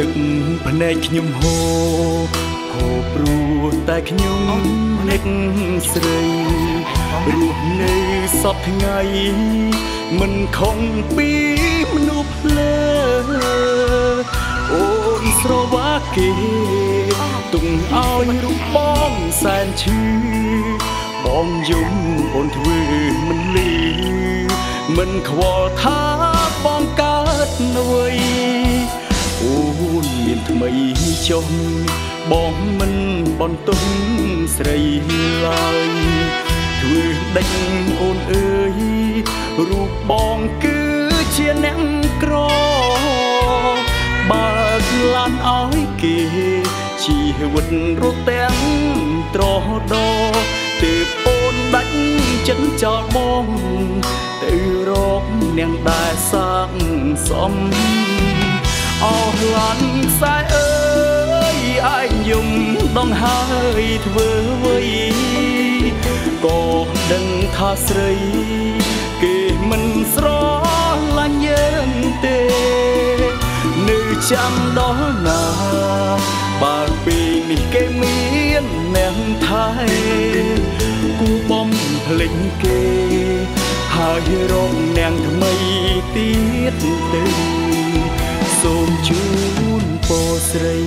ตึกพเนจขยมโฮโหปรูแต่ขยมเน็กสลายรูปในสอบไงมันคงปีมนุเพลโอ้อิสรวาเกตุงเอารูปป้องแสนชื่อบ้องยุ่งบนทวีมันลีมันขวอท้าบ้องกาดหน่วยโอ้เมียนทำไมจมบ้องมันบอนตุ้งใส่ลายทวีดังโอนเอ้ยรูปบ้องคือเชียร์แนมกรอบาดลานอ้อยเกชีวิตรถเต็มตรอดอตือโอนดังฉันจอดบ้องตือรบเนียงได้สร้างสมออกหลังสายเอ้ยอายยุ่มต้องหายเว้ยก็ดังท่าสรีเกมันสร้อนลันเยินเตนึกจำดอนาบางปีนี่เกมีนแนมไทยกูป้อมเพลิงเกหายร้องแนงทำไมตีตึงសូមជូនពរស្រី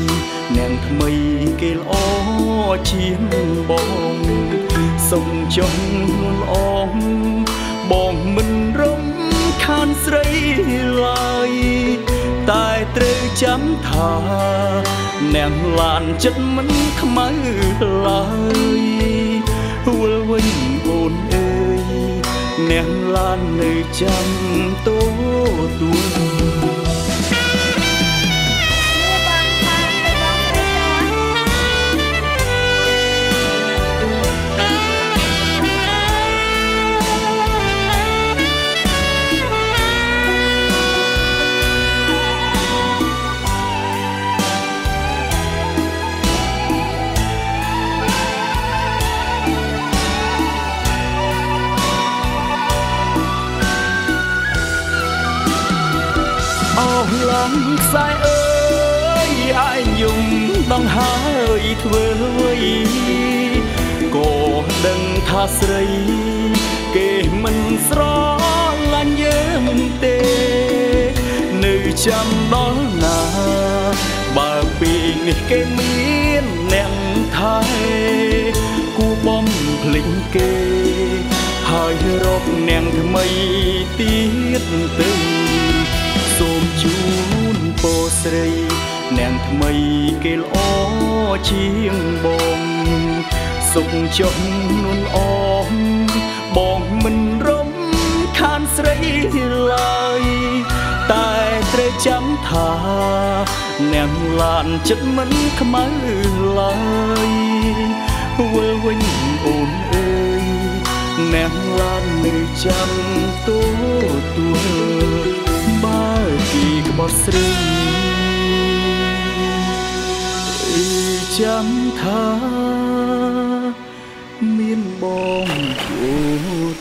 អ្នកថ្មីគេល្អជាងបងសូមចង់នួនអងបងមិនរំខានស្រីឡើយតែត្រូវចាំថាអ្នកឡានចិត្តមិនខ្មៅឡើយហួលវិញអូនអើយអ្នកឡាននៅចាំតូទួสายเอ้ยอายยุ่มต้องหายเว้ยก็ดังท่าสรีเกมันสร้อนลันเยิ้มเตนึกจำน้องนาบางปีนี่เกมีนแนมไทยกูป้อมพลิงเกหายรบแนงทำไมตีตึงសូមជូនពរស្រីអ្នកថ្មីគេល្អជាងបងសុខចង់នួនអងបងមិនរំខានស្រីឡើយតែត្រូវចាំថាអ្នកឡានចិត្តមិនខ្មៅឡើយវិលវិញអូនអើយអ្នកឡាននៅចាំទូទួលที่กบสรีจำทาเมียนบองโอ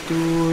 ตัว